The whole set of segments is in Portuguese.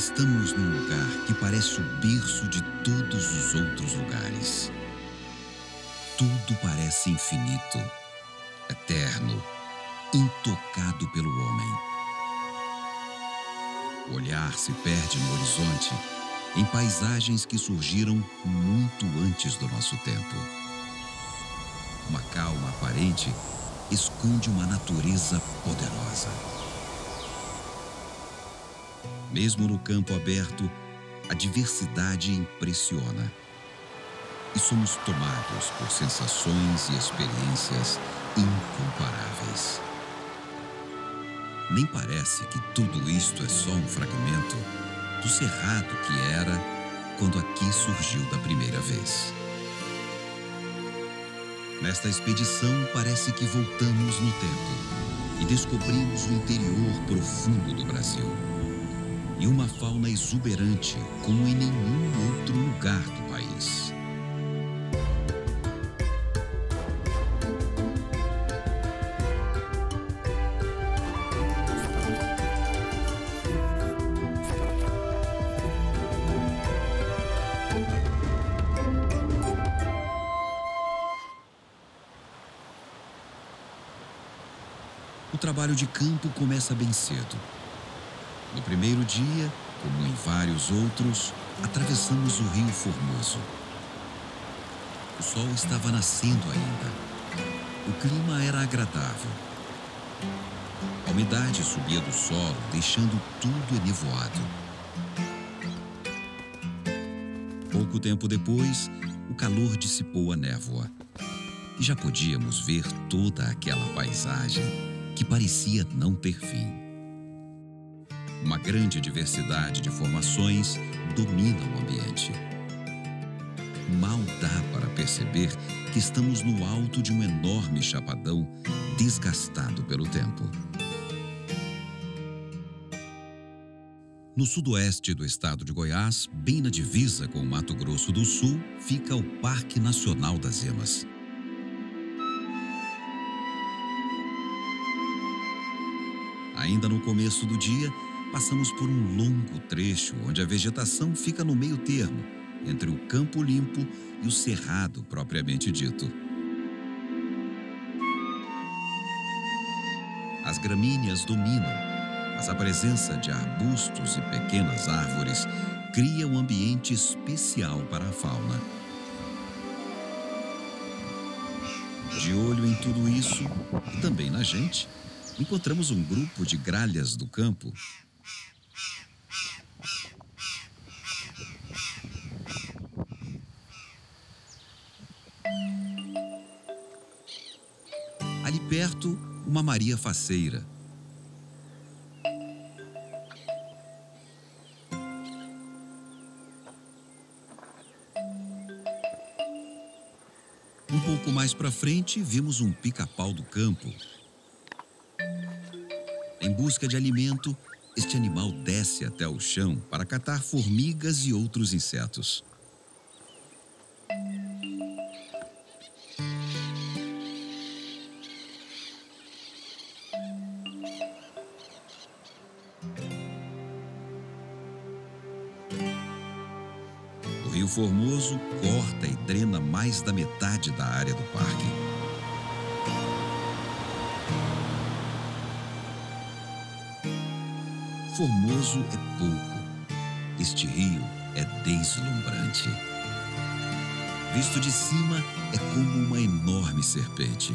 Estamos num lugar que parece o berço de todos os outros lugares. Tudo parece infinito, eterno, intocado pelo homem. O olhar se perde no horizonte, em paisagens que surgiram muito antes do nosso tempo. Uma calma aparente esconde uma natureza poderosa. Mesmo no campo aberto, a diversidade impressiona. E somos tomados por sensações e experiências incomparáveis. Nem parece que tudo isto é só um fragmento do cerrado que era quando aqui surgiu da primeira vez. Nesta expedição, parece que voltamos no tempo e descobrimos o interior profundo do Brasil. E uma fauna exuberante como em nenhum outro lugar do país. O trabalho de campo começa bem cedo. No primeiro dia, como em vários outros, atravessamos o Rio Formoso. O sol estava nascendo ainda. O clima era agradável. A umidade subia do solo, deixando tudo enevoado. Pouco tempo depois, o calor dissipou a névoa. E já podíamos ver toda aquela paisagem que parecia não ter fim. Uma grande diversidade de formações domina o ambiente. Mal dá para perceber que estamos no alto de um enorme chapadão desgastado pelo tempo. No sudoeste do estado de Goiás, bem na divisa com o Mato Grosso do Sul, fica o Parque Nacional das Emas. Ainda no começo do dia, passamos por um longo trecho onde a vegetação fica no meio termo, entre o campo limpo e o cerrado propriamente dito. As gramíneas dominam, mas a presença de arbustos e pequenas árvores cria um ambiente especial para a fauna. De olho em tudo isso, e também na gente, encontramos um grupo de gralhas do campo. Ali perto, uma maria faceira. Um pouco mais para frente, vimos um pica-pau do campo. Em busca de alimento, este animal desce até o chão para catar formigas e outros insetos. O Rio Formoso corta e drena mais da metade da área do parque. Formoso é pouco. Este rio é deslumbrante. Visto de cima, é como uma enorme serpente.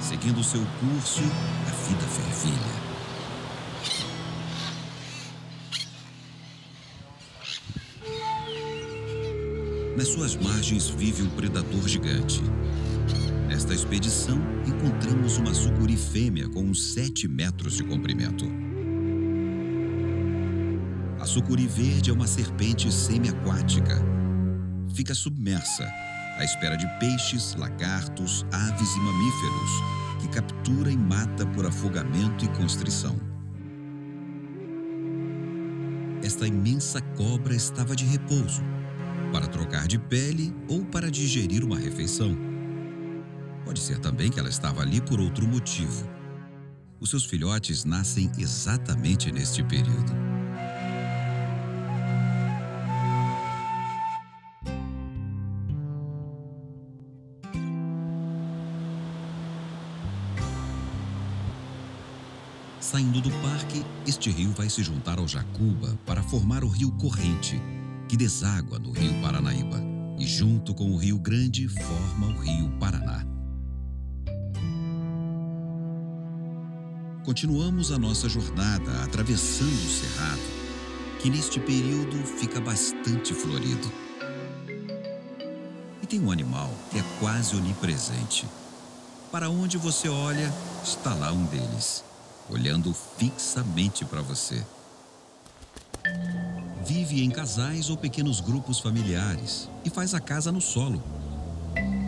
Seguindo seu curso, a vida fervilha. Nas suas margens vive um predador gigante. Nesta expedição, encontramos uma sucuri fêmea com uns 7 metros de comprimento. A sucuri-verde é uma serpente semiaquática. Fica submersa, à espera de peixes, lagartos, aves e mamíferos, que captura e mata por afogamento e constrição. Esta imensa cobra estava de repouso, para trocar de pele ou para digerir uma refeição. Pode ser também que ela estava ali por outro motivo. Os seus filhotes nascem exatamente neste período. Saindo do parque, este rio vai se juntar ao Jacuba para formar o Rio Corrente, que deságua no Rio Paranaíba e, junto com o Rio Grande, forma o Rio Paraná. Continuamos a nossa jornada atravessando o Cerrado, que neste período fica bastante florido. E tem um animal que é quase onipresente. Para onde você olha, está lá um deles, olhando fixamente para você. Vive em casais ou pequenos grupos familiares e faz a casa no solo.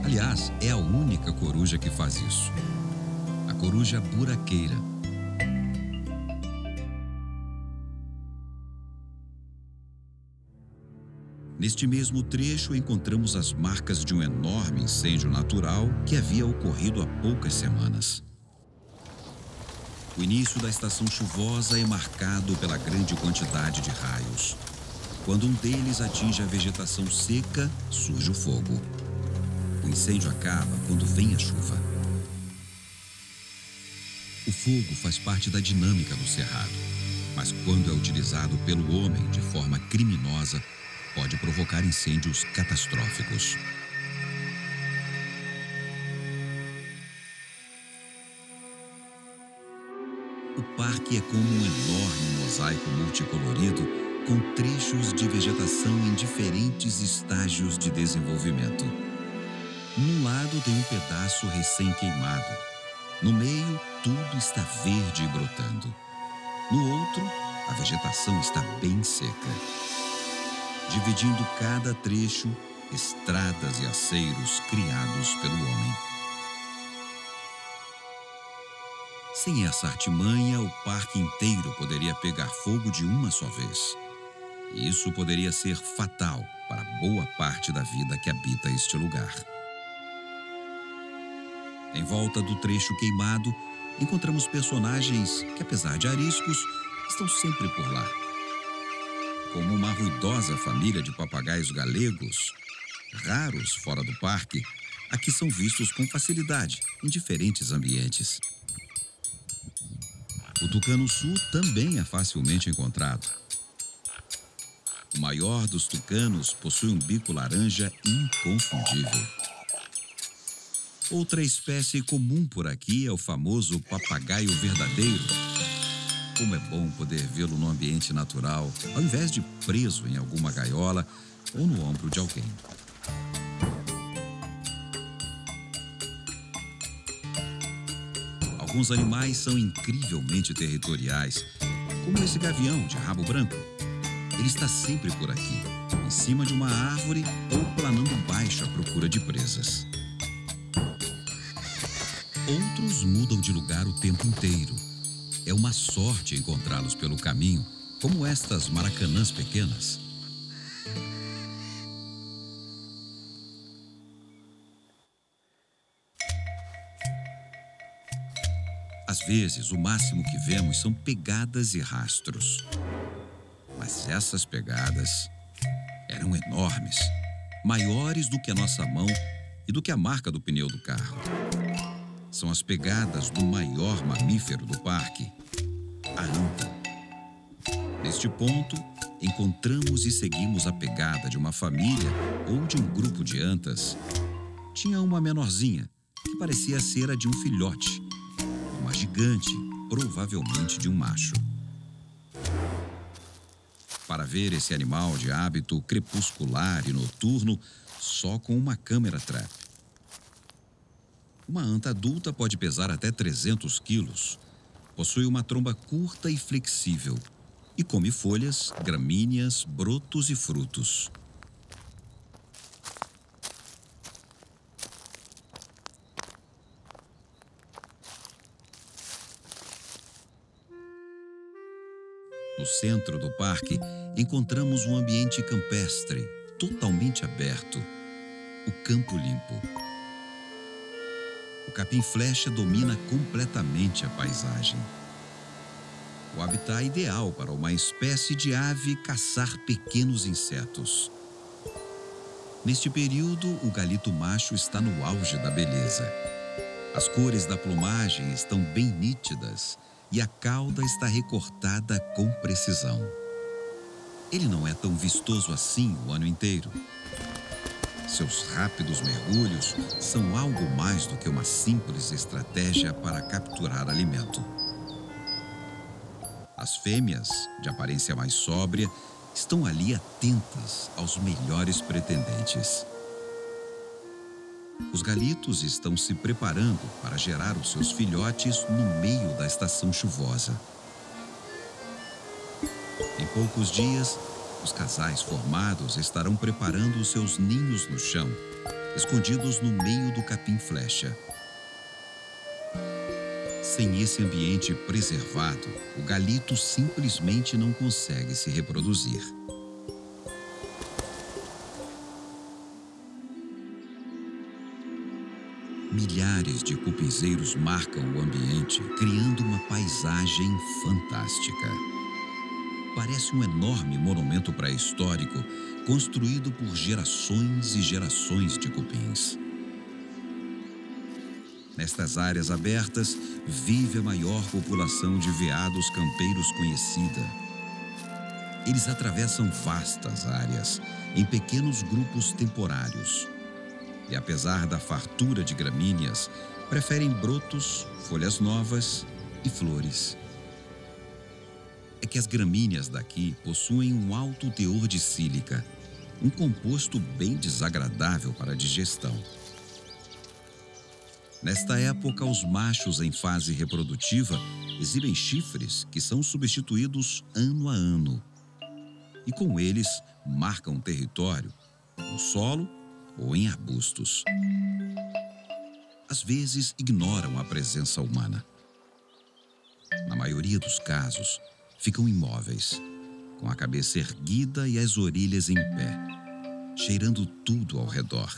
Aliás, é a única coruja que faz isso. A coruja-buraqueira. Neste mesmo trecho, encontramos as marcas de um enorme incêndio natural que havia ocorrido há poucas semanas. O início da estação chuvosa é marcado pela grande quantidade de raios. Quando um deles atinge a vegetação seca, surge o fogo. O incêndio acaba quando vem a chuva. O fogo faz parte da dinâmica do cerrado, mas quando é utilizado pelo homem de forma criminosa, pode provocar incêndios catastróficos. O parque é como um enorme mosaico multicolorido com trechos de vegetação em diferentes estágios de desenvolvimento. Num lado tem um pedaço recém-queimado. No meio, tudo está verde e brotando. No outro, a vegetação está bem seca. Dividindo cada trecho, estradas e aceiros criados pelo homem. Sem essa artimanha, o parque inteiro poderia pegar fogo de uma só vez. E isso poderia ser fatal para boa parte da vida que habita este lugar. Em volta do trecho queimado, encontramos personagens que, apesar de ariscos, estão sempre por lá. Como uma ruidosa família de papagaios galegos, raros fora do parque, aqui são vistos com facilidade em diferentes ambientes. O tucano sul também é facilmente encontrado. O maior dos tucanos possui um bico laranja inconfundível. Outra espécie comum por aqui é o famoso papagaio verdadeiro. Como é bom poder vê-lo no ambiente natural, ao invés de preso em alguma gaiola ou no ombro de alguém. Alguns animais são incrivelmente territoriais, como esse gavião de rabo branco. Ele está sempre por aqui, em cima de uma árvore ou planando baixo à procura de presas. Outros mudam de lugar o tempo inteiro. É uma sorte encontrá-los pelo caminho, como estas maracanãs pequenas. Às vezes, o máximo que vemos são pegadas e rastros. Mas essas pegadas eram enormes, maiores do que a nossa mão e do que a marca do pneu do carro. São as pegadas do maior mamífero do parque, a anta. Neste ponto, encontramos e seguimos a pegada de uma família ou de um grupo de antas. Tinha uma menorzinha, que parecia ser a de um filhote. Gigante, provavelmente de um macho. Para ver esse animal de hábito crepuscular e noturno, só com uma câmera trap. Uma anta adulta pode pesar até 300 quilos. Possui uma tromba curta e flexível e come folhas, gramíneas, brotos e frutos. No centro do parque, encontramos um ambiente campestre, totalmente aberto, o campo limpo. o capim-flecha domina completamente a paisagem. O habitat ideal para uma espécie de ave caçar pequenos insetos. Neste período, o galito macho está no auge da beleza. As cores da plumagem estão bem nítidas e a cauda está recortada com precisão. Ele não é tão vistoso assim o ano inteiro. Seus rápidos mergulhos são algo mais do que uma simples estratégia para capturar alimento. As fêmeas, de aparência mais sóbria, estão ali atentas aos melhores pretendentes. Os galitos estão se preparando para gerar os seus filhotes no meio da estação chuvosa. Em poucos dias, os casais formados estarão preparando os seus ninhos no chão, escondidos no meio do capim-flecha. Sem esse ambiente preservado, o galito simplesmente não consegue se reproduzir. Milhares de cupinzeiros marcam o ambiente, criando uma paisagem fantástica. Parece um enorme monumento pré-histórico, construído por gerações e gerações de cupins. Nestas áreas abertas, vive a maior população de veados campeiros conhecida. Eles atravessam vastas áreas, em pequenos grupos temporários. E apesar da fartura de gramíneas, preferem brotos, folhas novas e flores. É que as gramíneas daqui possuem um alto teor de sílica, um composto bem desagradável para a digestão. Nesta época, os machos em fase reprodutiva exibem chifres que são substituídos ano a ano. E com eles, marcam território, no solo ou em arbustos. Às vezes, ignoram a presença humana. Na maioria dos casos, ficam imóveis, com a cabeça erguida e as orelhas em pé, cheirando tudo ao redor.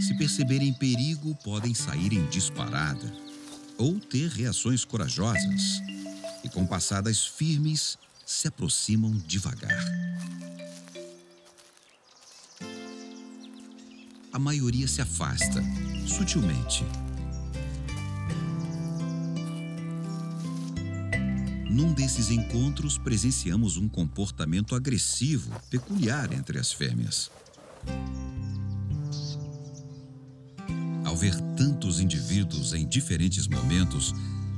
Se perceberem perigo, podem sair em disparada ou ter reações corajosas e, com passadas firmes, se aproximam devagar. A maioria se afasta, sutilmente. Num desses encontros, presenciamos um comportamento agressivo peculiar entre as fêmeas. Ao ver tantos indivíduos em diferentes momentos,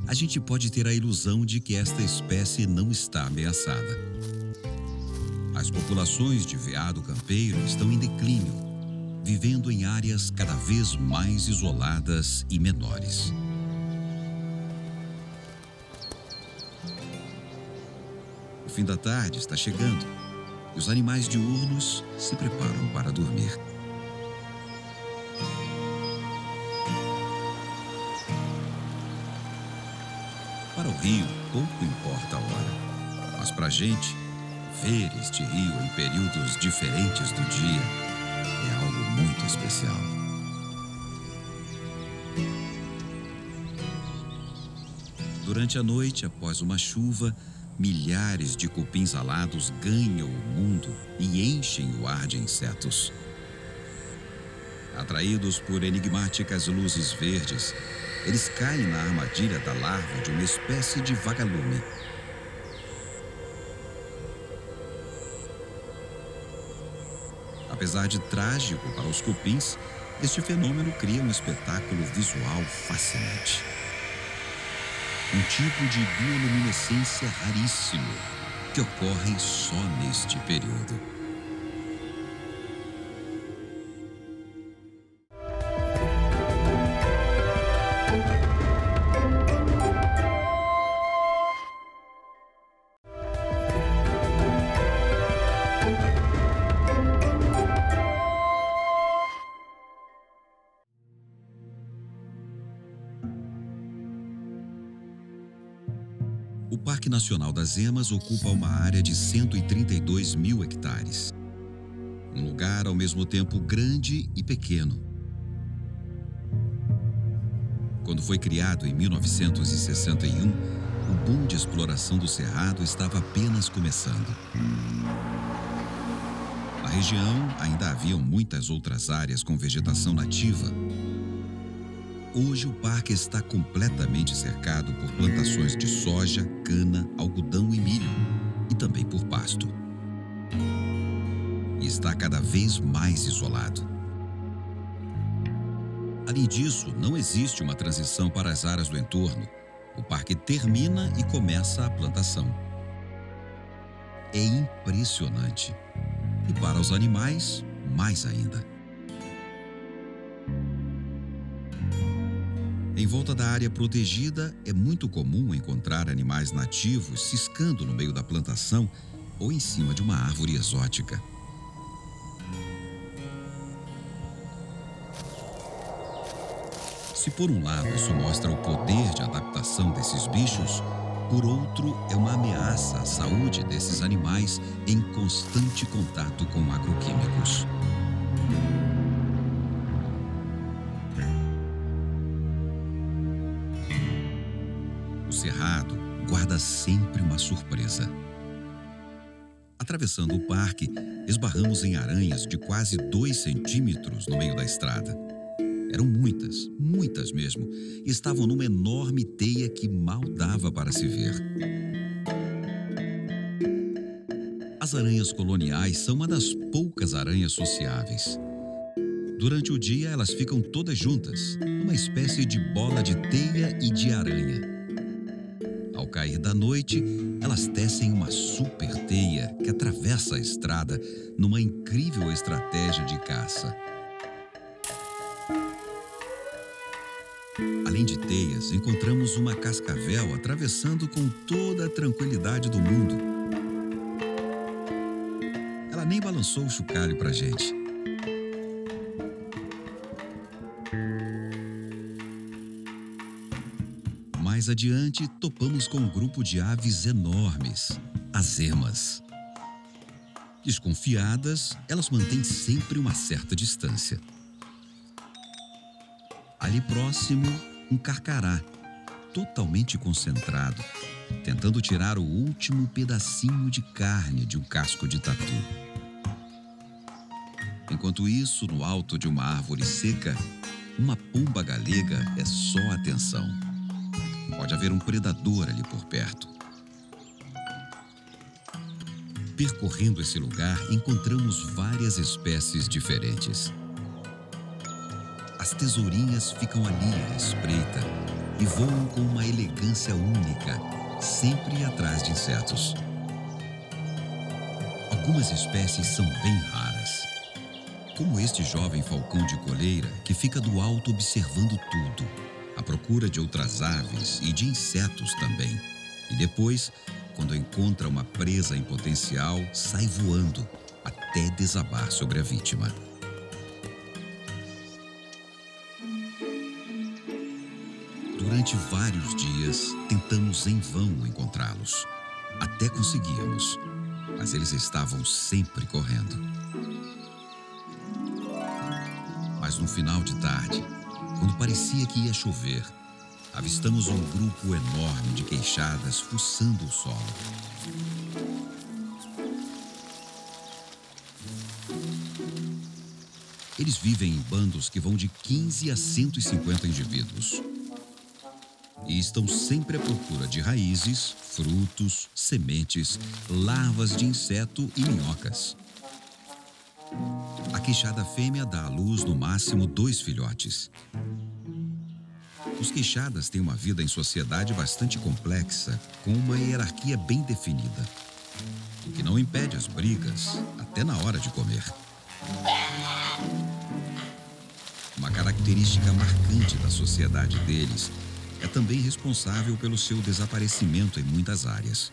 a gente pode ter a ilusão de que esta espécie não está ameaçada. As populações de veado campeiro estão em declínio, vivendo em áreas cada vez mais isoladas e menores. O fim da tarde está chegando e os animais diurnos se preparam para dormir. Para o rio, pouco importa a hora, mas para a gente, ver este rio em períodos diferentes do dia é algo muito especial. Durante a noite, após uma chuva, milhares de cupins alados ganham o mundo e enchem o ar de insetos. Atraídos por enigmáticas luzes verdes, eles caem na armadilha da larva de uma espécie de vagalume. Apesar de trágico para os cupins, este fenômeno cria um espetáculo visual fascinante. Um tipo de bioluminescência raríssimo, que ocorre só neste período. O Parque Nacional das Emas ocupa uma área de 132 mil hectares. Um lugar ao mesmo tempo grande e pequeno, Quando foi criado em 1961, o boom de exploração do Cerrado estava apenas começando. Na região, ainda haviam muitas outras áreas com vegetação nativa. Hoje, o parque está completamente cercado por plantações de soja, cana, algodão e milho, e também por pasto. E está cada vez mais isolado. Além disso, não existe uma transição para as áreas do entorno. O parque termina e começa a plantação. É impressionante. E para os animais, mais ainda. Em volta da área protegida, é muito comum encontrar animais nativos ciscando no meio da plantação ou em cima de uma árvore exótica. Se por um lado isso mostra o poder de adaptação desses bichos, por outro é uma ameaça à saúde desses animais em constante contato com agroquímicos. O Cerrado guarda sempre uma surpresa. Atravessando o parque, esbarramos em aranhas de quase 2 centímetros no meio da estrada. Eram muitas, muitas mesmo, e estavam numa enorme teia que mal dava para se ver. As aranhas coloniais são uma das poucas aranhas sociáveis. Durante o dia, elas ficam todas juntas, numa espécie de bola de teia e de aranha. Ao cair da noite, elas tecem uma super teia que atravessa a estrada numa incrível estratégia de caça. Além de teias, encontramos uma cascavel atravessando com toda a tranquilidade do mundo. Ela nem balançou o chocalho pra gente. Mais adiante, topamos com um grupo de aves enormes, as emas. Desconfiadas, elas mantêm sempre uma certa distância. Ali próximo, um carcará, totalmente concentrado, tentando tirar o último pedacinho de carne de um casco de tatu. Enquanto isso, no alto de uma árvore seca, uma pomba galega é só atenção. Pode haver um predador ali por perto. Percorrendo esse lugar, encontramos várias espécies diferentes. As tesourinhas ficam ali à espreita e voam com uma elegância única, sempre atrás de insetos. Algumas espécies são bem raras, como este jovem falcão de coleira que fica do alto observando tudo, à procura de outras aves e de insetos também. E depois, quando encontra uma presa em potencial, sai voando até desabar sobre a vítima. Durante vários dias, tentamos em vão encontrá-los. Até conseguíamos, mas eles estavam sempre correndo. Mas no final de tarde, quando parecia que ia chover, avistamos um grupo enorme de queixadas fuçando o solo. Eles vivem em bandos que vão de 15 a 150 indivíduos. E estão sempre à procura de raízes, frutos, sementes, larvas de inseto e minhocas. A queixada fêmea dá à luz no máximo 2 filhotes. Os queixadas têm uma vida em sociedade bastante complexa, com uma hierarquia bem definida, o que não impede as brigas, até na hora de comer. Uma característica marcante da sociedade deles é também responsável pelo seu desaparecimento em muitas áreas.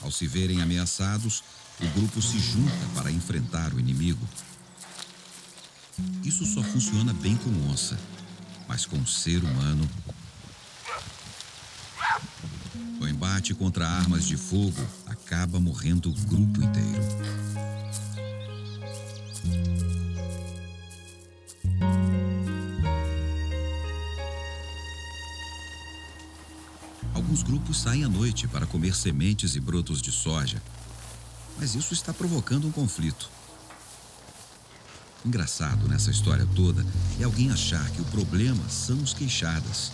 Ao se verem ameaçados, o grupo se junta para enfrentar o inimigo. Isso só funciona bem com onça, mas com o ser humano. No embate contra armas de fogo, acaba morrendo o grupo inteiro. Alguns grupos saem à noite para comer sementes e brotos de soja. Mas isso está provocando um conflito. Engraçado nessa história toda é alguém achar que o problema são os queixadas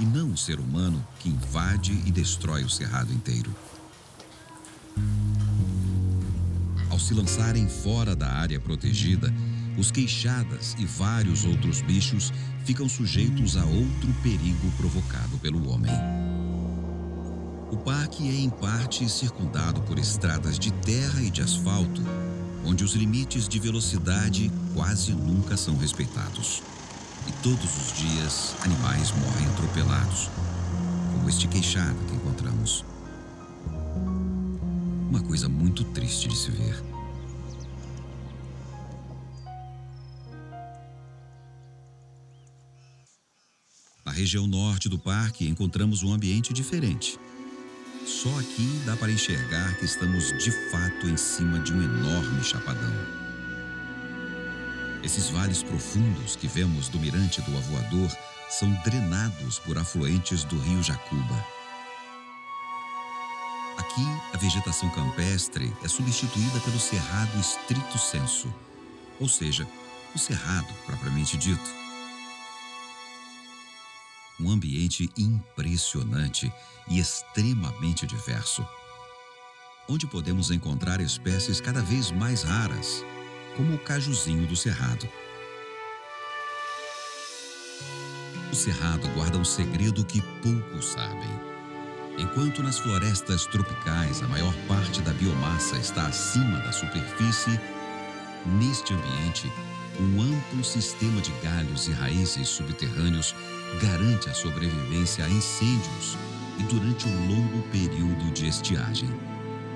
e não o ser humano que invade e destrói o cerrado inteiro. Ao se lançarem fora da área protegida, os queixadas e vários outros bichos ficam sujeitos a outro perigo provocado pelo homem. O parque é, em parte, circundado por estradas de terra e de asfalto, onde os limites de velocidade quase nunca são respeitados. E todos os dias, animais morrem atropelados, como este queixada que encontramos. Uma coisa muito triste de se ver. Na região norte do parque, encontramos um ambiente diferente. Só aqui dá para enxergar que estamos de fato em cima de um enorme chapadão. Esses vales profundos que vemos do mirante do Avoador são drenados por afluentes do rio Jacuba. Aqui, a vegetação campestre é substituída pelo cerrado stricto sensu, ou seja, o cerrado propriamente dito. Um ambiente impressionante e extremamente diverso, onde podemos encontrar espécies cada vez mais raras, como o cajuzinho do cerrado. O cerrado guarda um segredo que poucos sabem. Enquanto nas florestas tropicais a maior parte da biomassa está acima da superfície, neste ambiente, um amplo sistema de galhos e raízes subterrâneos garante a sobrevivência a incêndios e durante um longo período de estiagem.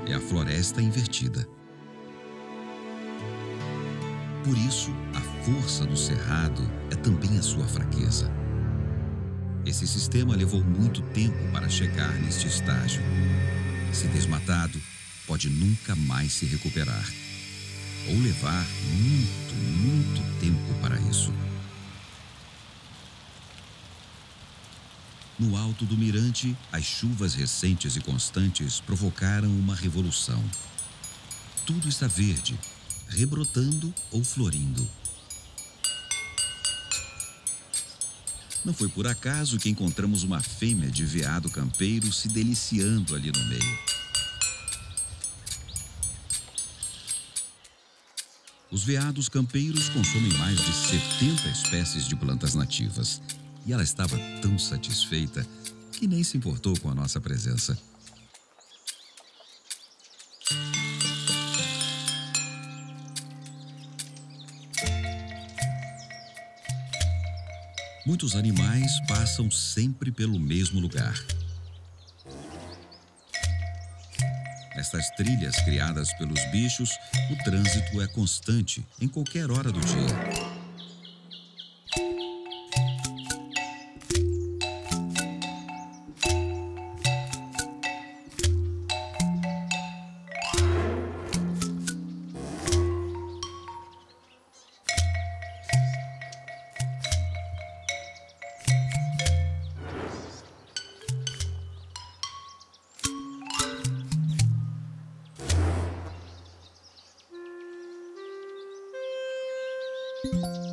É a floresta invertida. Por isso, a força do cerrado é também a sua fraqueza. Esse sistema levou muito tempo para chegar neste estágio. Se desmatado, pode nunca mais se recuperar. Ou levar muito tempo para isso. No alto do mirante, as chuvas recentes e constantes provocaram uma revolução. Tudo está verde, rebrotando ou florindo. Não foi por acaso que encontramos uma fêmea de veado-campeiro se deliciando ali no meio. Os veados campeiros consomem mais de 70 espécies de plantas nativas. E ela estava tão satisfeita que nem se importou com a nossa presença. Muitos animais passam sempre pelo mesmo lugar. Nestas trilhas criadas pelos bichos, o trânsito é constante em qualquer hora do dia.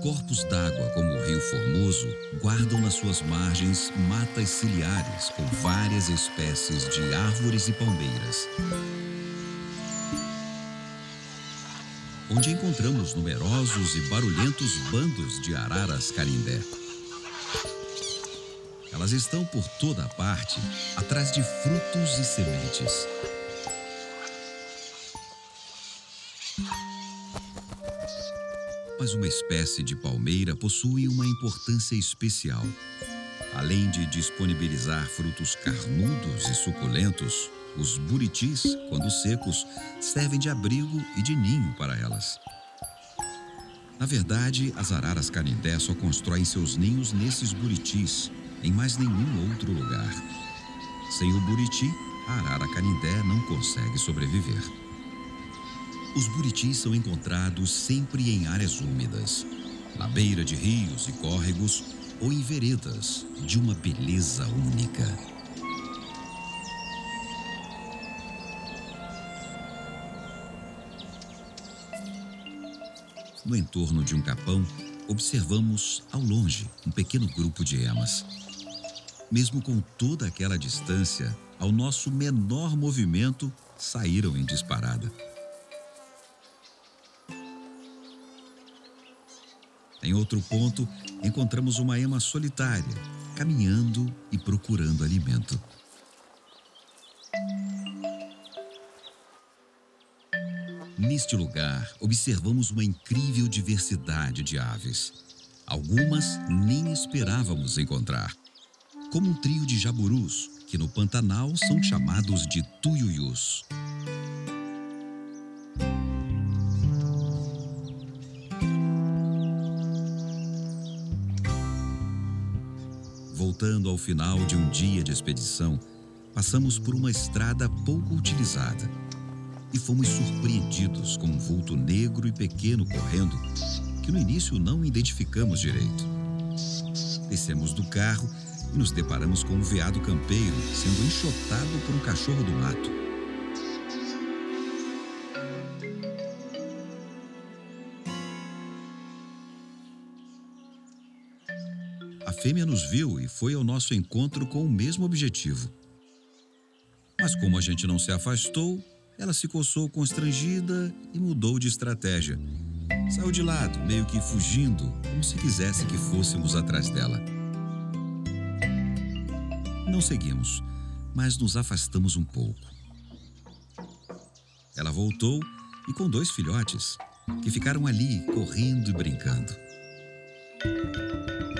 Corpos d'água como o Rio Formoso guardam nas suas margens matas ciliares com várias espécies de árvores e palmeiras, onde encontramos numerosos e barulhentos bandos de araras carindé. Elas estão por toda a parte, atrás de frutos e sementes. Mas uma espécie de palmeira possui uma importância especial. Além de disponibilizar frutos carnudos e suculentos, os buritis, quando secos, servem de abrigo e de ninho para elas. Na verdade, as araras canindé só constroem seus ninhos nesses buritis, em mais nenhum outro lugar. Sem o buriti, a arara canindé não consegue sobreviver. Os buritis são encontrados sempre em áreas úmidas, na beira de rios e córregos ou em veredas de uma beleza única. No entorno de um capão, observamos, ao longe, um pequeno grupo de emas. Mesmo com toda aquela distância, ao nosso menor movimento, saíram em disparada. Em outro ponto, encontramos uma ema solitária, caminhando e procurando alimento. Neste lugar, observamos uma incrível diversidade de aves. Algumas nem esperávamos encontrar, como um trio de jaburus, que no Pantanal são chamados de tuiuiús. Voltando ao final de um dia de expedição, passamos por uma estrada pouco utilizada e fomos surpreendidos com um vulto negro e pequeno correndo, que no início não identificamos direito. Descemos do carro e nos deparamos com um veado-campeiro sendo enxotado por um cachorro do mato. A fêmea nos viu e foi ao nosso encontro com o mesmo objetivo. Mas como a gente não se afastou, ela se coçou constrangida e mudou de estratégia. Saiu de lado, meio que fugindo, como se quisesse que fôssemos atrás dela. Não seguimos, mas nos afastamos um pouco. Ela voltou e com 2 filhotes, que ficaram ali, correndo e brincando.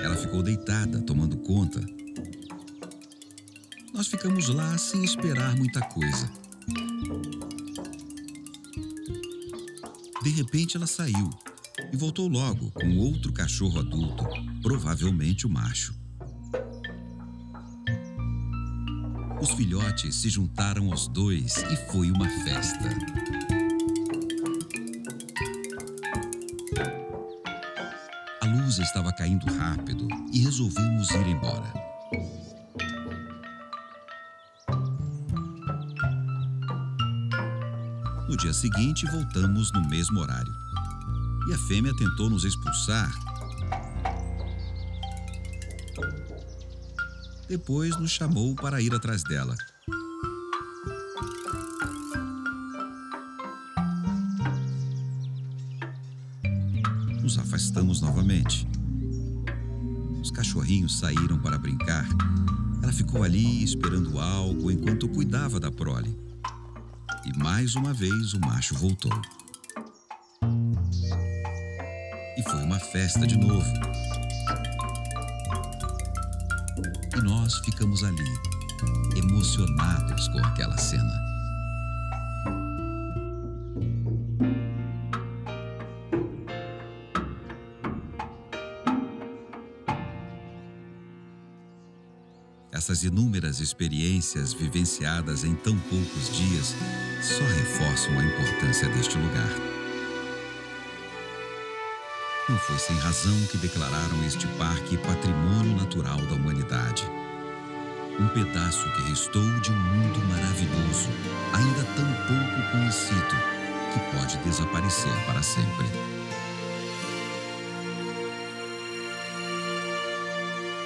Ela ficou deitada, tomando conta. Nós ficamos lá sem esperar muita coisa. De repente, ela saiu e voltou logo com outro cachorro adulto, provavelmente o macho. Os filhotes se juntaram aos 2 e foi uma festa. A luz estava caindo rápido e resolvemos ir embora. No dia seguinte, voltamos no mesmo horário. E a fêmea tentou nos expulsar. Depois nos chamou para ir atrás dela. Nos afastamos novamente. Os cachorrinhos saíram para brincar. Ela ficou ali esperando algo enquanto cuidava da prole. E mais uma vez o macho voltou. E foi uma festa de novo. E nós ficamos ali, emocionados com aquela cena. Essas inúmeras experiências vivenciadas em tão poucos dias só reforçam a importância deste lugar. Não foi sem razão que declararam este parque Patrimônio Natural da Humanidade. Um pedaço que restou de um mundo maravilhoso, ainda tão pouco conhecido, que pode desaparecer para sempre.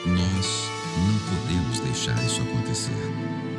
Nós não podemos deixar isso acontecer.